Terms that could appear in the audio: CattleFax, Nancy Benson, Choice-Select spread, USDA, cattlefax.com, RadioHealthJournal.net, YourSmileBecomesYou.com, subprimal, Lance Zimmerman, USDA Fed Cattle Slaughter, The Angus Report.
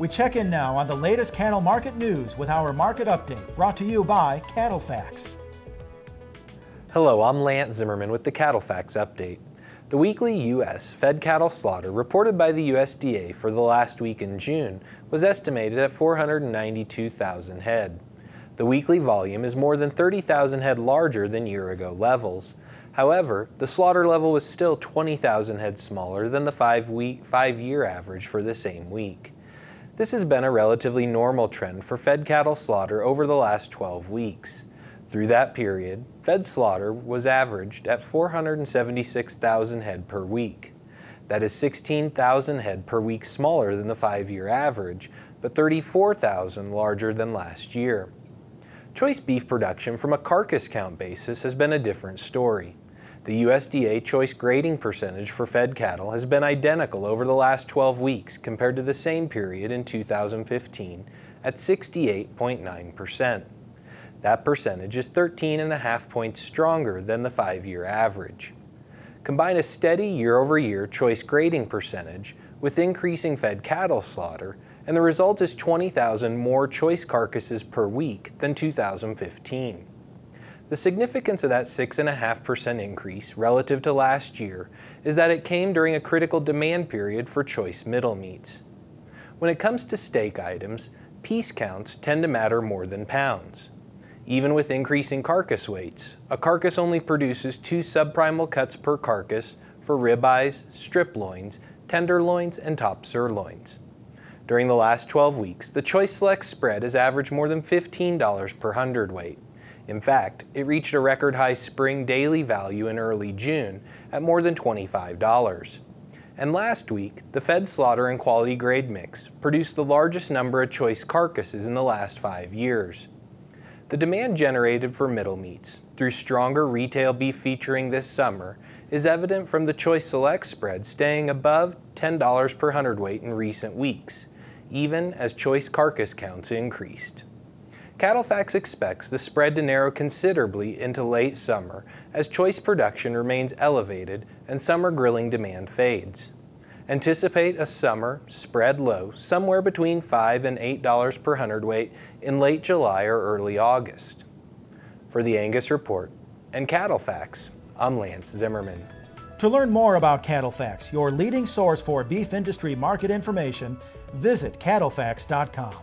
We check in now on the latest cattle market news with our market update, brought to you by CattleFax. Hello, I'm Lance Zimmerman with the CattleFax update. The weekly U.S. fed cattle slaughter reported by the USDA for the last week in June was estimated at 492,000 head. The weekly volume is more than 30,000 head larger than year-ago levels. However, the slaughter level was still 20,000 head smaller than the five-year average for the same week. This has been a relatively normal trend for fed cattle slaughter over the last 12 weeks. Through that period, fed slaughter was averaged at 476,000 head per week. That is 16,000 head per week smaller than the five-year average, but 34,000 larger than last year. Choice beef production from a carcass count basis has been a different story. The USDA choice grading percentage for fed cattle has been identical over the last 12 weeks compared to the same period in 2015 at 68.9%. That percentage is 13.5 points stronger than the five-year average. Combine a steady year-over-year choice grading percentage with increasing fed cattle slaughter, and the result is 20,000 more choice carcasses per week than 2015. The significance of that 6.5% increase relative to last year is that it came during a critical demand period for choice middle meats. When it comes to steak items, piece counts tend to matter more than pounds. Even with increasing carcass weights, a carcass only produces 2 subprimal cuts per carcass for ribeyes, strip loins, tenderloins, and top sirloins. During the last 12 weeks, the Choice Select spread has averaged more than $15 per hundredweight. In fact, it reached a record high spring daily value in early June at more than $25. And last week, the fed slaughter and quality grade mix produced the largest number of choice carcasses in the last 5 years. The demand generated for middle meats through stronger retail beef featuring this summer is evident from the Choice Select spread staying above $10 per hundredweight in recent weeks, even as choice carcass counts increased. CattleFax expects the spread to narrow considerably into late summer as choice production remains elevated and summer grilling demand fades. Anticipate a summer spread low somewhere between $5 and $8 per hundredweight in late July or early August. For the Angus Report and CattleFax, I'm Lance Zimmerman. To learn more about CattleFax, your leading source for beef industry market information, visit cattlefax.com.